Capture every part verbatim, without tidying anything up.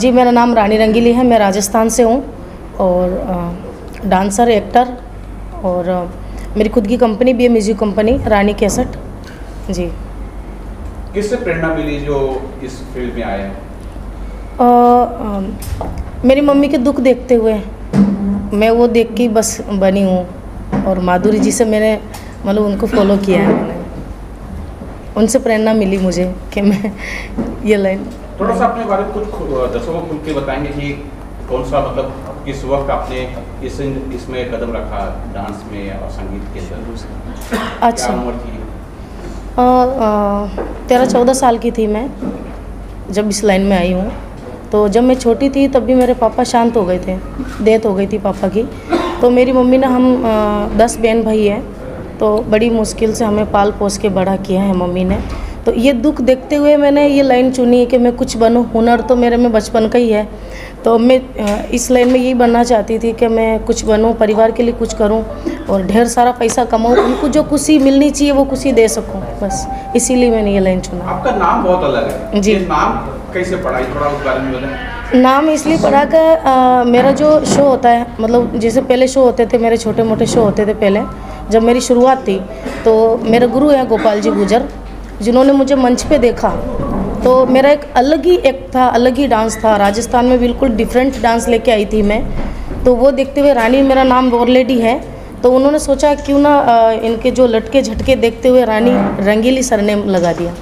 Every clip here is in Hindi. जी मेरा नाम रानी रंगीली है, मैं राजस्थान से हूँ और डांसर, एक्टर और मेरी खुद की कंपनी भी है, म्यूजिक कंपनी रानी कैसेट। जी किससे प्रेरणा मिली जो इस फील्ड में आए हैं? मेरी मम्मी के दुख देखते हुए मैं वो देख के बस बनी हूँ और माधुरी जी से मैंने मतलब उनको फॉलो किया है, मैंने उनसे प्रेरणा मिली मुझे कि मैं ये लाइन। थोड़ा सा अपने बारे में कुछ दर्शकों को खुल के बताएंगे कि कौन सा मतलब किस वक्त आपने इस इसमें कदम रखा डांस में और संगीत के अंदर? अच्छा, तेरह चौदह साल की थी मैं जब इस लाइन में आई हूँ। तो जब मैं छोटी थी तब भी मेरे पापा शांत हो गए थे, डेथ हो गई थी पापा की। तो मेरी मम्मी ने हम आ, दस बहन भाई हैं, तो बड़ी मुश्किल से हमें पाल पोस के बड़ा किया है मम्मी ने। तो ये दुख देखते हुए मैंने ये लाइन चुनी है कि मैं कुछ बनूं। हुनर तो मेरे में बचपन का ही है, तो मैं इस लाइन में यही बनना चाहती थी कि मैं कुछ बनूं, परिवार के लिए कुछ करूं और ढेर सारा पैसा कमाऊं, उनको जो खुशी मिलनी चाहिए वो खुशी दे सकूं, बस इसीलिए मैंने ये लाइन चुना। आपका नाम बहुत अलग है जी। नाम कैसे पड़ा है, थोड़ा उस बारे में बोलें। नाम इसलिए पड़ा कि मेरा जो शो होता है, मतलब जैसे पहले शो होते थे, मेरे छोटे मोटे शो होते थे पहले जब मेरी शुरुआत थी, तो मेरे गुरु हैं गोपाल जी गुर्जर, जिन्होंने मुझे मंच पे देखा। तो मेरा एक अलग ही एक था, अलग ही डांस था। राजस्थान में बिल्कुल डिफरेंट डांस लेके आई थी मैं, तो वो देखते हुए रानी, मेरा नाम ऑलरेडी है, तो उन्होंने सोचा क्यों ना इनके जो लटके झटके देखते हुए रानी रंगीली सरनेम लगा दिया।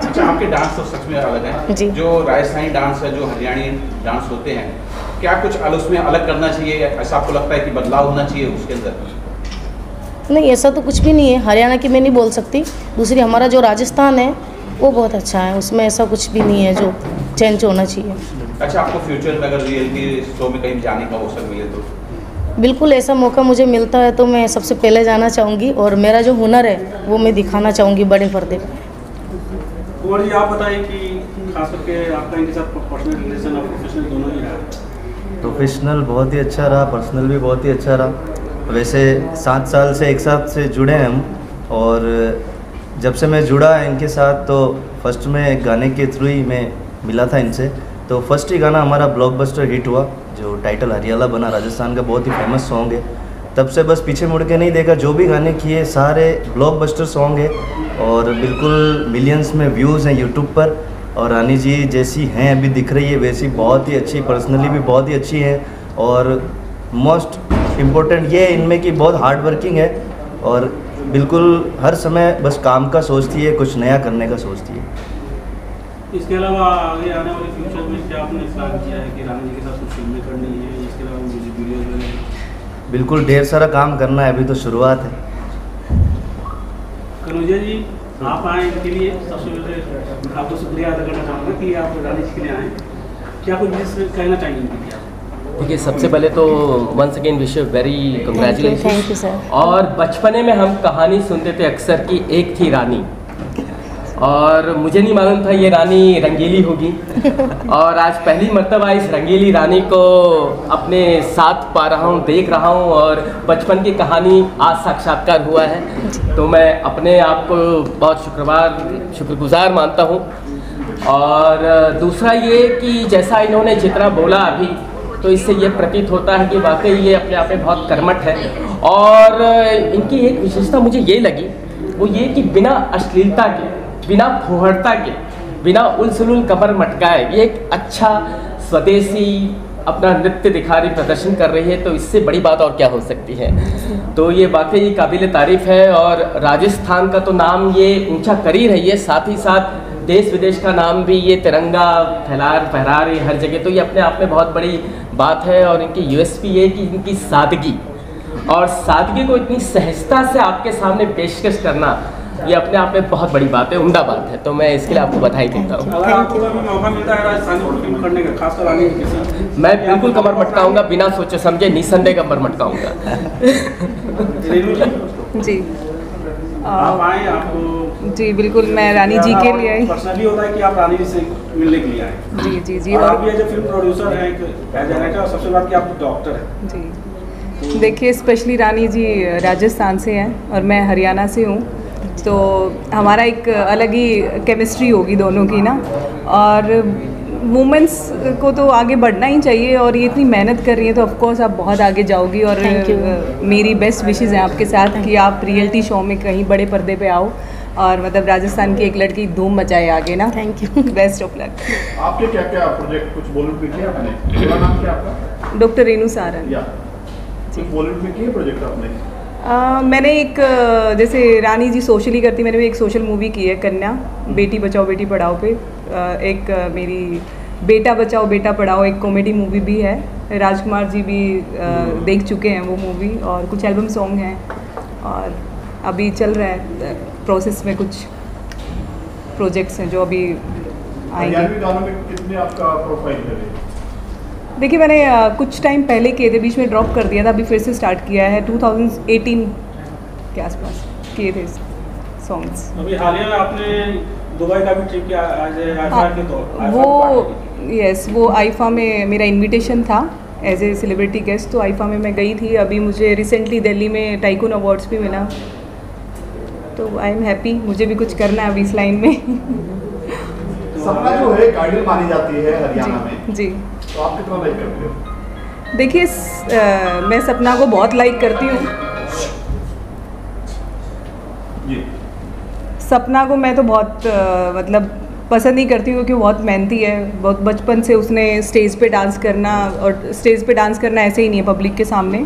अच्छा, आपके डांस तो सच में अलग है जी। जो राजस्थानी डांस है, जो हरियाणी डांस होते हैं, क्या कुछ उसमें अलग करना चाहिए, ऐसा आपको लगता है कि बदलाव होना चाहिए उसके अंदर? नहीं, ऐसा तो कुछ भी नहीं है। हरियाणा की मैं नहीं बोल सकती, दूसरी हमारा जो राजस्थान है वो बहुत अच्छा है, उसमें ऐसा कुछ भी नहीं है जो चेंज होना चाहिए। अच्छा, आपको फ्यूचर में अगर रियलिटी शो में कहीं जाने का अवसर मिले तो? बिल्कुल, ऐसा मौका मुझे मिलता है तो मैं सबसे पहले जाना चाहूँगी और मेरा जो हुनर है वो मैं दिखाना चाहूँगी बड़े पर्दे पर। कुंवर जी, आप बताइए कि खास करके आपका इनके साथ पर्सनल रिलेशन और प्रोफेशनल दोनों ही रहा? प्रोफेशनल बहुत ही अच्छा रहा, पर्सनल भी बहुत ही अच्छा रहा। वैसे सात साल से एक साथ से जुड़े हैं हम, और जब से मैं जुड़ा इनके साथ तो फर्स्ट में एक गाने के थ्रू ही मैं मिला था इनसे। तो फर्स्ट ही गाना हमारा ब्लॉकबस्टर हिट हुआ, जो टाइटल हरियाला बना, राजस्थान का बहुत ही फेमस सॉन्ग है। तब से बस पीछे मुड़ के नहीं देखा, जो भी गाने किए सारे ब्लॉकबस्टर सॉन्ग है और बिल्कुल मिलियंस में व्यूज़ हैं यूट्यूब पर। और रानी जी जैसी हैं अभी दिख रही है वैसी बहुत ही अच्छी, पर्सनली भी बहुत ही अच्छी हैं, और मोस्ट इम्पोर्टेंट ये है इनमें कि बहुत हार्ड वर्किंग है और बिल्कुल हर समय बस काम का सोचती है, कुछ नया करने का सोचती है। इसके अलावा आगे आने वाले फ्यूचर में क्या आपने प्लान किया है कि रानी जी के साथ कुछ फिल्में करनी है, इसके अलावा म्यूजिक वीडियोस बनाने? बिल्कुल, ढेर सारा काम करना है, अभी तो शुरुआत है। कनुजा जी, आप आए इनके लिए सबसे पहले आपको शुक्रिया अदा करना चाहूँगा कि आप रानी जी के लिए आएँ। क्या कुछ कहना चाहेंगे? ठीक है, सबसे पहले तो once again wish you very congratulation. Thank you sir. और बचपने में हम कहानी सुनते थे अक्सर कि एक थी रानी, और मुझे नहीं मालूम था ये रानी रंगीली होगी और आज पहली मर्तबा इस रंगीली रानी को अपने साथ पा रहा हूँ, देख रहा हूँ, और बचपन की कहानी आज साक्षात्कार हुआ है। तो मैं अपने आप को बहुत शुक्रवार शुक्रगुजार मानता हूँ। और दूसरा ये कि जैसा इन्होंने जितना बोला अभी, तो इससे ये प्रतीत होता है कि वाकई ये अपने आप में बहुत कर्मठ है। और इनकी एक विशेषता मुझे ये लगी, वो ये कि बिना अश्लीलता के, बिना फुहड़ता के, बिना उलझुल कमर मटकाए ये एक अच्छा स्वदेशी अपना नृत्य दिखा रही, प्रदर्शन कर रही है। तो इससे बड़ी बात और क्या हो सकती है? तो ये वाकई काबिल तारीफ़ है। और राजस्थान का तो नाम ये ऊँचा कर ही रही है, साथ ही साथ देश विदेश का नाम भी ये तिरंगा फहरा फहरा रही हर जगह। तो ये अपने आप में बहुत बड़ी बात है। और इनकी यूएसपी ये कि इनकी सादगी, और सादगी को इतनी सहजता से आपके सामने पेशकश करना ये अपने आप में बहुत बड़ी बात है, उम्दा बात है। तो मैं इसके लिए आपको बधाई देता हूँ। अगर आपको मौका मिलता है राजस्थानी फिल्म करने का, खासकर रानी जी के साथ, मैं बिल्कुल कमर मटकाऊंगा, बिना सोचे समझे निसंदेह कमर मटकाऊंगा जी। आप आए, आपको जी बिल्कुल, मैं रानी जी के लिए आई। पर्सनली होता है कि आप रानी जी से मिलने के लिए आए? जी जी जी। और आप ये जो फिल्म प्रोड्यूसर हैं, और सबसे बात कि आप डॉक्टर हैं जी। देखिए, स्पेशली रानी जी राजस्थान से हैं और मैं हरियाणा से हूँ, तो हमारा एक अलग ही केमिस्ट्री होगी दोनों की ना। और वुमेंस को तो आगे बढ़ना ही चाहिए और ये इतनी मेहनत कर रही है तो ऑफकोर्स आप बहुत आगे जाओगी। और मेरी बेस्ट विशेज़ हैं आपके साथ कि आप रियलिटी शो में कहीं बड़े पर्दे पे आओ और मतलब राजस्थान की एक लड़की धूम मचाए आगे ना। Thank you, best of luck. आपने क्या क्या प्रोजेक्ट कुछ बॉलीवुड में किया? आपने क्या नाम क्या आपका? डॉक्टर रेनू सारण। या कुछ बॉलीवुड में किए प्रोजेक्ट आपने? Uh, मैंने एक जैसे रानी जी सोशली करती, मैंने भी एक सोशल मूवी की है कन्या, बेटी बचाओ बेटी पढ़ाओ पे। एक मेरी बेटा बचाओ बेटा पढ़ाओ एक कॉमेडी मूवी भी है, राजकुमार जी भी देख चुके हैं वो मूवी, और कुछ एल्बम सॉन्ग हैं और अभी चल रहा है प्रोसेस में कुछ प्रोजेक्ट्स हैं जो अभी आएंगे। कितने आपका प्रोफाइल है? देखिए मैंने कुछ टाइम पहले किए थे, बीच में ड्रॉप कर दिया था, अभी फिर से स्टार्ट किया है। दो हज़ार अठारह के आसपास किए थे सॉन्ग्स। अभी हालिया में आपने दुबई का भी ट्रिप किया आज राजस्थान के तौर वो यस वो आइफा में मेरा इनविटेशन था एज ए सेलिब्रिटी गेस्ट, तो आइफा में मैं गई थी। अभी मुझे रिसेंटली दिल्ली में टाइकून अवार्ड्स भी मिला, तो आई एम हैप्पी। मुझे भी कुछ करना है अभी इस लाइन में। सपना जो है गाइडल मानी जाती है हरियाणा में, जी, तो आप कितना लाइक करते हो? देखिए मैं सपना को बहुत लाइक करती हूँ। सपना को मैं तो बहुत आ, मतलब पसंद ही करती हूँ क्योंकि बहुत मेहनती है, बहुत बचपन से उसने स्टेज पे डांस करना, और स्टेज पे डांस करना ऐसे ही नहीं है, पब्लिक के सामने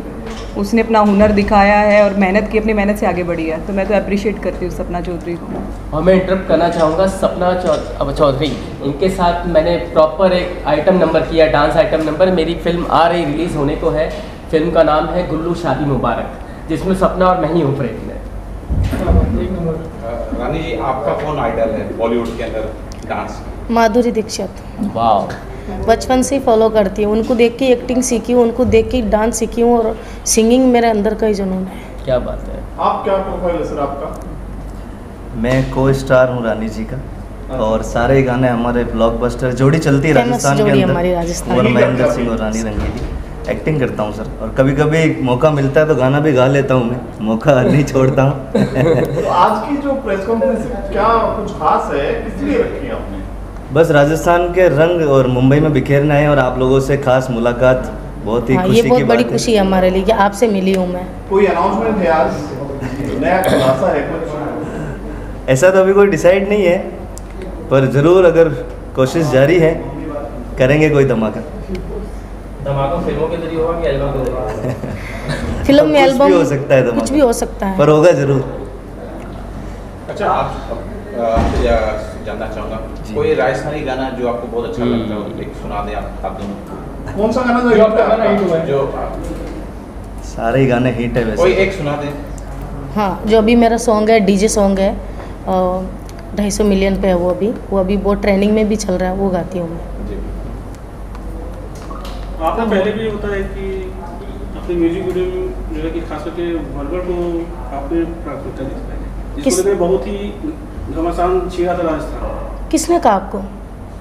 उसने अपना हुनर दिखाया है और मेहनत की, अपनी मेहनत से आगे बढ़ी है, तो मैं तो अप्रिशिएट करती हूँ सपना चौधरी को। और मैं इंटरप्ट करना चाहूँगा, सपना चौधरी उनके साथ मैंने प्रॉपर एक आइटम नंबर किया, डांस आइटम नंबर। मेरी फिल्म आ रही, रिलीज़ होने को है, फिल्म का नाम है गुल्लू शादी मुबारक, जिसमें सपना और मैं ही हूँ प्रेम में। रानी जी आपका कौन आइडल है बॉलीवुड के अंदर डांस? माधुरी दीक्षित। वाह, बचपन से ही फॉलो करती हूँ, उनको देख के एक्टिंग सीखी हूँ, उनको देख के डांस सीखी हूँ, और सिंगिंग मेरे अंदर का ही जुनून है। क्या बात है। आप क्या प्रोफाइल है सर आपका? मैं को स्टार हूँ रानी जी का, और सारे गाने हमारे ब्लॉकबस्टर जोड़ी चलती है राजस्थान के अंदर, हमारी राजस्थान धर्मेंद्र सिंह और रानी रंगीली। एक्टिंग करता हूँ सर, और कभी कभी मौका मिलता है तो गाना भी गा लेता हूँ, मैं मौका नहीं छोड़ता हूँ। तो आज की जो प्रेस कॉन्फ्रेंस क्या कुछ खास है, इसलिए रखी है आपने? बस राजस्थान के रंग और मुंबई में बिखेरना है, और आप लोगों से खास मुलाकात बहुत ही हाँ, खुशी ये बहुत की बड़ी खुशी है हमारे लिए कि आपसे मिली हूँ मैं। कोई अनाउंसमेंट है आज? नया खुलासा है कुछ? ऐसा तो अभी कोई डिसाइड नहीं है, पर ज़रूर अगर कोशिश जारी है करेंगे कोई धमाका। धमाका फिल्मों के जरिए होगा कि एल्बम के जरिए? फिल्म में एल्बम हो सकता है, कुछ भी हो सकता है, पर होगा जरूर। अच्छा आप जानना चाहूँगा कोई राजस्थानी गाना जो आपको बहुत अच्छा लगता है, एक सुना दें आप आप दोनों। कौन सा गाना जो आपका गाना हिट हुआ है? जो सारे गाने हिट है वैसे, कोई एक सुना दें। हाँ, जो अभी मेरा सॉन्ग है, डीजे सॉन्ग है, ढाई सौ मिलियन पे है वो, अभी वो अभी बहुत ट्रेंडिंग में भी चल रहा है, वो गाती हूँ मैं। आपका पहले भी होता है कि अपने म्यूजिक वीडियो में जो है कि खास करके वर्ल्ड को आपने प्राथमिकता दी है, इसलिए बहुत ही घमासान छिड़ा था राजस्थान। किसने कहा आपको?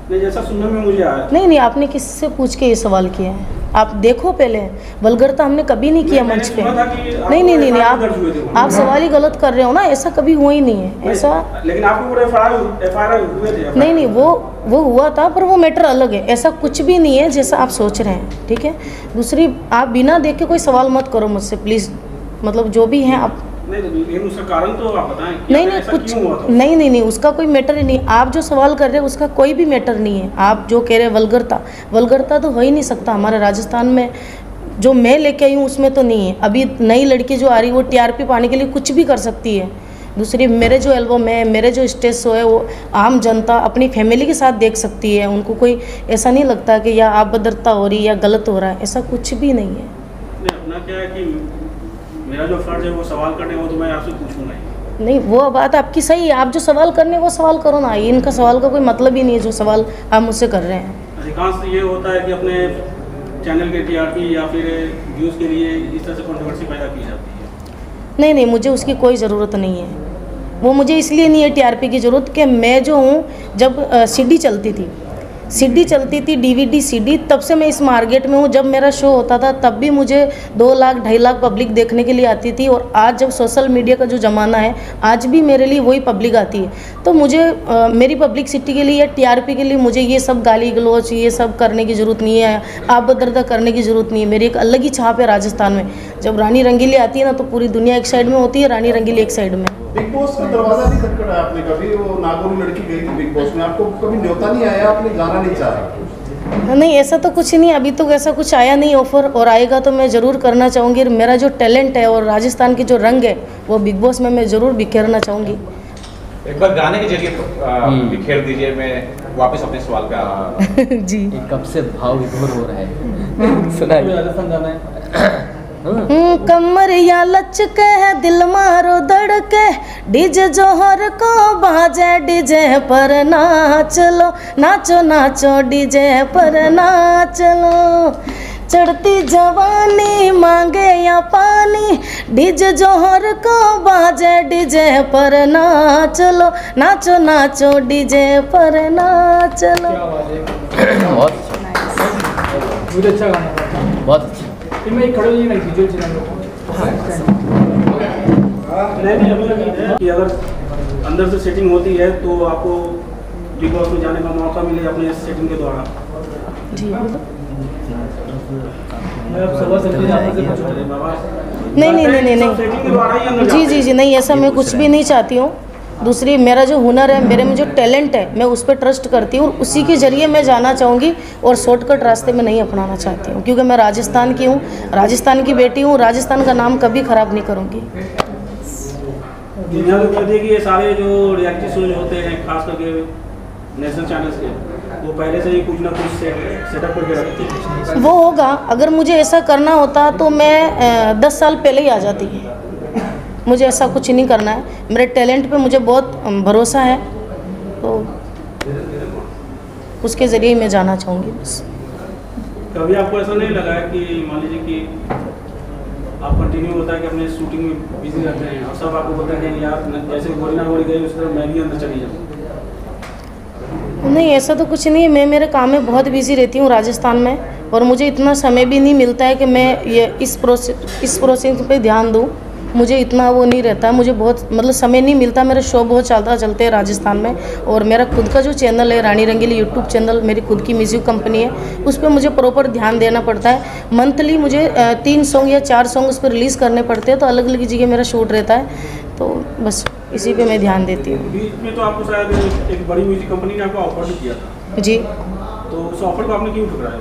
नहीं, जैसा सुनने में मुझे आया। नहीं नहीं, आपने किससे पूछ के ये सवाल किया है? आप देखो पहले, वल्गरता हमने कभी नहीं किया मंच पे। नहीं नहीं नहीं, आप आप सवाल ही गलत कर रहे हो ना, ऐसा कभी हुआ ही नहीं है ऐसा। लेकिन आपको एफ आई आर हुए थे? नहीं नहीं, वो वो हुआ था, पर वो मैटर अलग है, ऐसा कुछ भी नहीं है जैसा आप सोच रहे हैं, ठीक है। दूसरी, आप बिना देख के कोई सवाल मत करो मुझसे प्लीज़, मतलब जो भी है आप। नहीं उसका कारण तो आप बताएं, नहीं नहीं कुछ नहीं नहीं नहीं, उसका कोई मैटर ही नहीं। आप जो सवाल कर रहे हैं उसका कोई भी मैटर नहीं है। आप जो कह रहे हैं वल्गरता, वल्गरता तो हो ही नहीं सकता हमारे राजस्थान में, जो मैं लेके आई हूँ उसमें तो नहीं है। अभी नई लड़की जो आ रही है वो टीआरपी पाने के लिए कुछ भी कर सकती है। दूसरी, मेरे जो एल्बम है, मेरे जो स्टेज शो है, वो आम जनता अपनी फैमिली के साथ देख सकती है, उनको कोई ऐसा नहीं लगता कि या आप बदरता हो रही है या गलत हो रहा है, ऐसा कुछ भी नहीं है। अपना क्या है कि मेरा जो फर्ज है वो सवाल करने, वो तो मैं आपसे पूछूंगा ही नहीं। वो बात आपकी सही है, आप जो सवाल करने वो सवाल करो ना, ये इनका सवाल का कोई मतलब ही नहीं है जो सवाल आप मुझसे कर रहे हैं। अधिकांश ये होता है कि अपने चैनल के टीआरपी या फिर व्यूज़ के लिए इस तरह से कंट्रोवर्सी पैदा की जाती है। नहीं नहीं, मुझे उसकी कोई ज़रूरत नहीं है, वो मुझे इसलिए नहीं है टीआरपी की ज़रूरत कि मैं जो हूँ, जब सीडी चलती थी सीडी चलती थी, डीवीडी सीडी, तब से मैं इस मार्केट में हूँ। जब मेरा शो होता था तब भी मुझे दो लाख ढाई लाख पब्लिक देखने के लिए आती थी, और आज जब सोशल मीडिया का जो ज़माना है आज भी मेरे लिए वही पब्लिक आती है। तो मुझे आ, मेरी पब्लिसिटी के लिए या टीआरपी के लिए मुझे ये सब गाली गलौच ये सब करने की ज़रूरत नहीं है, आबदर्दा करने की ज़रूरत नहीं है। मेरी एक अलग ही छाप है राजस्थान में। जब रानी रंगीली आती है ना तो पूरी दुनिया एक साइड में होती है, रानी रंगीली एक साइड में। बिग बॉस का दरवाजा भी खटखटा है, आपने कभी वो नागौरी लड़की गई थी बिग बॉस में, आपको कभी न्योता नहीं आया, आपने गाना नहीं चाहा? नहीं, ऐसा तो कुछ नहीं, अभी तो ऐसा कुछ आया नहीं ऑफर, और आएगा तो मैं ज़रूर करना चाहूँगी। मेरा जो टैलेंट है और राजस्थान की जो रंग है वो बिग बॉस में मैं ज़रूर बिखेरना चाहूँगी। एक बार गाने के जरिए बिखेर दीजिए, मैं वापस अपने सवाल पे आ रहा हूं। जी, कब से भाव विभोर हो रहा है, सुनाइए। राजस्थान गाना है। कमर या लचक है, दिल मारो धड़के, डीजे जोहर को बाजे, डीजे पर नाच लो, नाचो नाचो डीजे पर नाच लो। चढ़ती जवानी मांगे या पानी, डीजे जोहर को बाजे, डीजे पर नाच लो, नाचो नाचो डीजे पर नाच लो। बहुत अच्छा गाना, बहुत अच्छा। मैं खड़े नहीं लगी जो चैनल को, अगर अंदर से सेटिंग होती है तो आपको बिग बॉस में जाने का मौका मिले अपने सेटिंग के द्वारा। नहीं नहीं नहीं नहीं जी जी जी नहीं, ऐसा मैं कुछ भी नहीं चाहती हूँ। दूसरी, मेरा जो हुनर है, मेरे में जो टैलेंट है, मैं उस पर ट्रस्ट करती हूँ, उसी के ज़रिए मैं जाना चाहूँगी, और शॉर्टकट रास्ते में नहीं अपनाना चाहती हूँ, क्योंकि मैं राजस्थान की हूँ, राजस्थान की बेटी हूँ, राजस्थान का नाम कभी खराब नहीं करूँगी। दुनिया को कहती है कि ये सारे जो रियलिटी शोज होते हैं खास करके नेशनल चैनल्स के, वो पहले से ही कुछ ना कुछ सेटअप करके रखते हैं। वो होगा, अगर मुझे ऐसा करना होता तो मैं दस साल पहले ही आ जाती। मुझे ऐसा कुछ नहीं करना है, मेरे टैलेंट पे मुझे बहुत भरोसा है, तो उसके ज़रिए मैं जाना चाहूँगी बस। कभी आपको ऐसा नहीं लगा कि मान लीजिए कि आप कंटिन्यू होता है कि अपने शूटिंग में बिजी रहते हैं और सब आपको बोलते हैं कि आप जैसे गोरी ना गोरी गई उस तरह मैं भी अंदर चली जाऊँ? नहीं, ऐसा तो कुछ नहीं है, मैं मेरे काम में बहुत बिजी रहती हूँ राजस्थान में, और मुझे इतना समय भी नहीं मिलता है कि मैं ये इस प्रोसेस इस प्रोसेस पे ध्यान दूँ। मुझे इतना वो नहीं रहता, मुझे बहुत मतलब समय नहीं मिलता। मेरा शो बहुत चलता चलते है राजस्थान में, और मेरा खुद का जो चैनल है रानी रंगीली यूट्यूब चैनल, मेरी खुद की म्यूज़िक कंपनी है, उस पर मुझे प्रॉपर ध्यान देना पड़ता है। मंथली मुझे तीन सॉन्ग या चार सॉन्ग उस पर रिलीज़ करने पड़ते हैं, तो अलग अलग जगह मेरा शूट रहता है, तो बस इसी पे मैं ध्यान देती हूँ। बीच में तो आपको शायद एक बड़ी म्यूजिक कंपनी ने आपको ऑफर किया था। जी, तो उस ऑफर को आपने क्यों ठुकराया?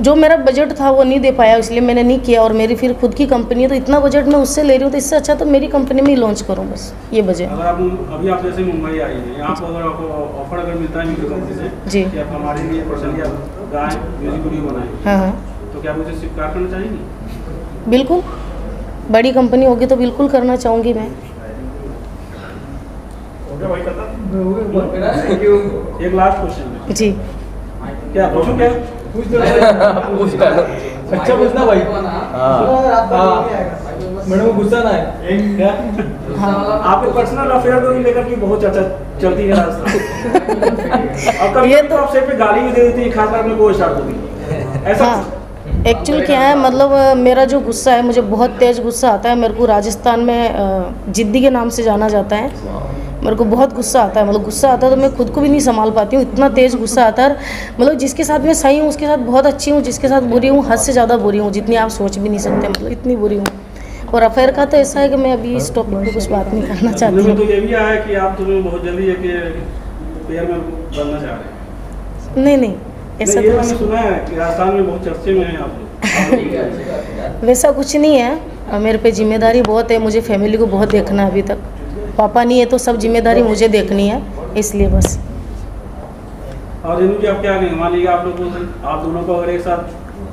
जो मेरा बजट था वो नहीं दे पाया, इसलिए मैंने नहीं किया, और मेरी फिर खुद की कंपनी है तो इतना बजट मैं उससे ले रही हूँ, तो इससे अच्छा तो मेरी कंपनी में ही लॉन्च करूँ, बस ये बजट। अगर आप अभी आप जैसे मुंबई आई हैं, आप अगर आपको ऑफर अगर मिलता है म्यूजिक कंपनी से कि आप हमारे लिए पर्सनली आप गाएं, म्यूजिक वीडियो बनाएं, तो क्या मुझे स्वीकार करना चाहिए? बिल्कुल, बड़ी कंपनी होगी तो बिल्कुल करना चाहूँगी मैं। एक लास्ट क्वेश्चन जी, क्या पूछूं? क्या पूछ दो, अच्छा पूछना भाई। मैडम, गुस्सा ना है क्या? आपके पर्सनल अफेयर को लेकर की बहुत चर्चा चलती है राजस्थान, ये तो आपसे पे गाली भी दे देती है, खासकर अपने को इशारा देती, ऐसा एक्चुअल क्या है? मतलब मेरा जो गुस्सा है, मुझे बहुत तेज़ गुस्सा आता है, मेरे को राजस्थान में जिद्दी के नाम से जाना जाता है, मेरे को बहुत गुस्सा आता है। मतलब गुस्सा आता है तो मैं खुद को भी नहीं संभाल पाती हूँ, इतना तेज़ गुस्सा आता है। मतलब जिसके साथ मैं सही हूँ उसके साथ बहुत अच्छी हूँ, जिसके साथ बुरी हूँ हद से ज़्यादा बुरी हूँ, जितनी आप सोच भी नहीं सकते, मतलब इतनी बुरी हूँ। और अफेयर का तो ऐसा है कि मैं अभी इस टॉपिक पर कुछ बात नहीं करना चाहती हूँ। तो ये भी आया कि आप तो बहुत जल्दी अफेयर में बनना चाह रहे हैं? नहीं नहीं, ऐसा तो सुना है कि राजस्थान में बहुत चर्चे में हैं आप लोग। वैसा कुछ नहीं है, मेरे पे जिम्मेदारी बहुत है, मुझे फैमिली को बहुत देखना है, अभी तक पापा नहीं है तो सब जिम्मेदारी मुझे देखनी है, इसलिए बस। और रेनू जी, आप क्या कहेंगे, मान लीजिए आप लोग आप दोनों को अगर एक साथ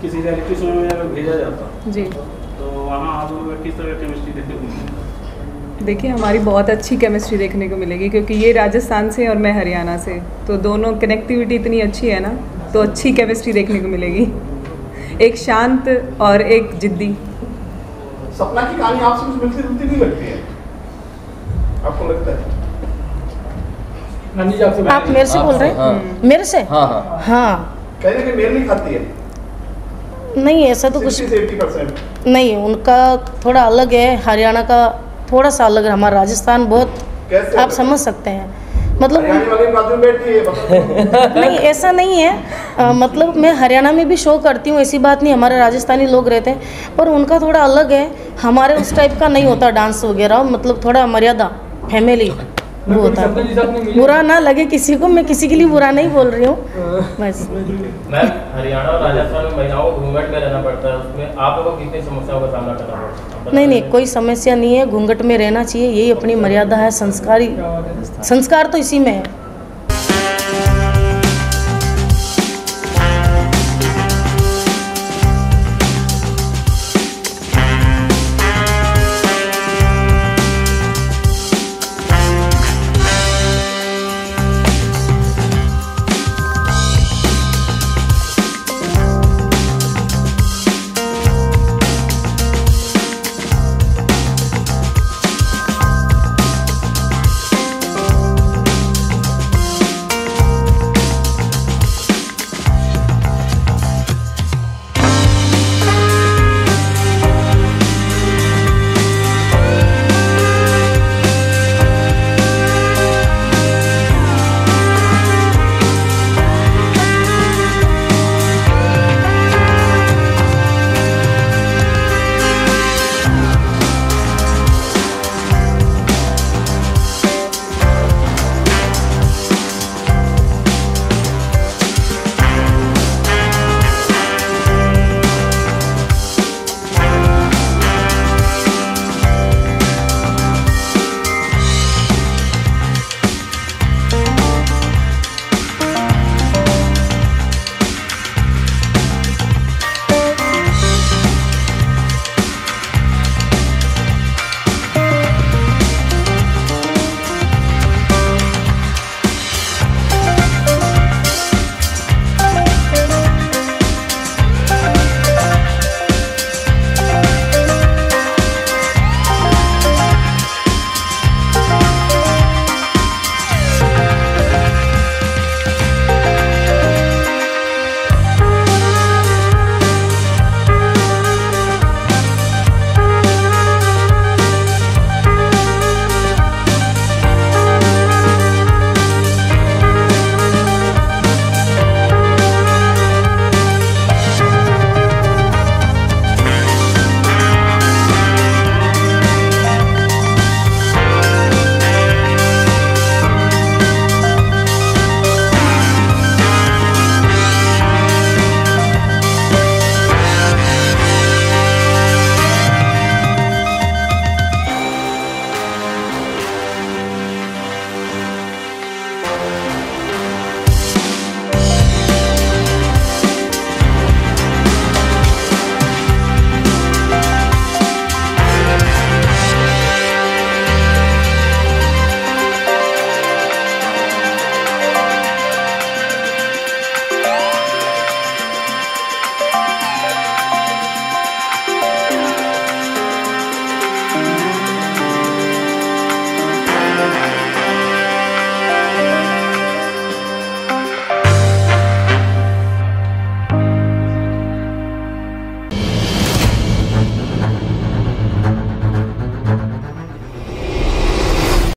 किसी रियलिटी शो में अगर भेजा जाता जी, तो वहाँ आप लोगों का किस तरह की केमिस्ट्री देखने को मिलेगी? देखिए, हमारी बहुत अच्छी केमिस्ट्री देखने को मिलेगी, क्योंकि ये राजस्थान से और मैं हरियाणा से, तो दोनों कनेक्टिविटी इतनी अच्छी है ना, तो अच्छी केमिस्ट्री देखने को मिलेगी, एक शांत और एक जिद्दी। सपना की कहानी आपसे कुछ मिलती जुलती नहीं लगती है, आपको लगता है? आप मेरे से बोल रहे हैं? मेरे से? हाँ हाँ। नहीं खाती है? नहीं, ऐसा तो कुछ नहीं, उनका थोड़ा अलग है, हरियाणा का थोड़ा सा अलग है, हमारा राजस्थान बहुत, आप समझ सकते हैं मतलब नहीं, ऐसा नहीं है। आ, मतलब मैं हरियाणा में भी शो करती हूँ, ऐसी बात नहीं, हमारे राजस्थानी लोग रहते हैं, पर उनका थोड़ा अलग है, हमारे उस टाइप का नहीं होता डांस वगैरह, मतलब थोड़ा मर्यादा फैमिली वो होता है। बुरा ना लगे किसी को, मैं किसी के लिए बुरा नहीं बोल रही हूँ बस। मैम, हरियाणा और राजस्थान में महिलाओं को घूंघट में रहना पड़ता है, उसमें आप लोगों को कितनी समस्याओं का सामना करना पड़ता है? नहीं नहीं, कोई समस्या नहीं है, घूंघट में रहना चाहिए, यही अपनी मर्यादा है, संस्कारी संस्कार तो इसी में है।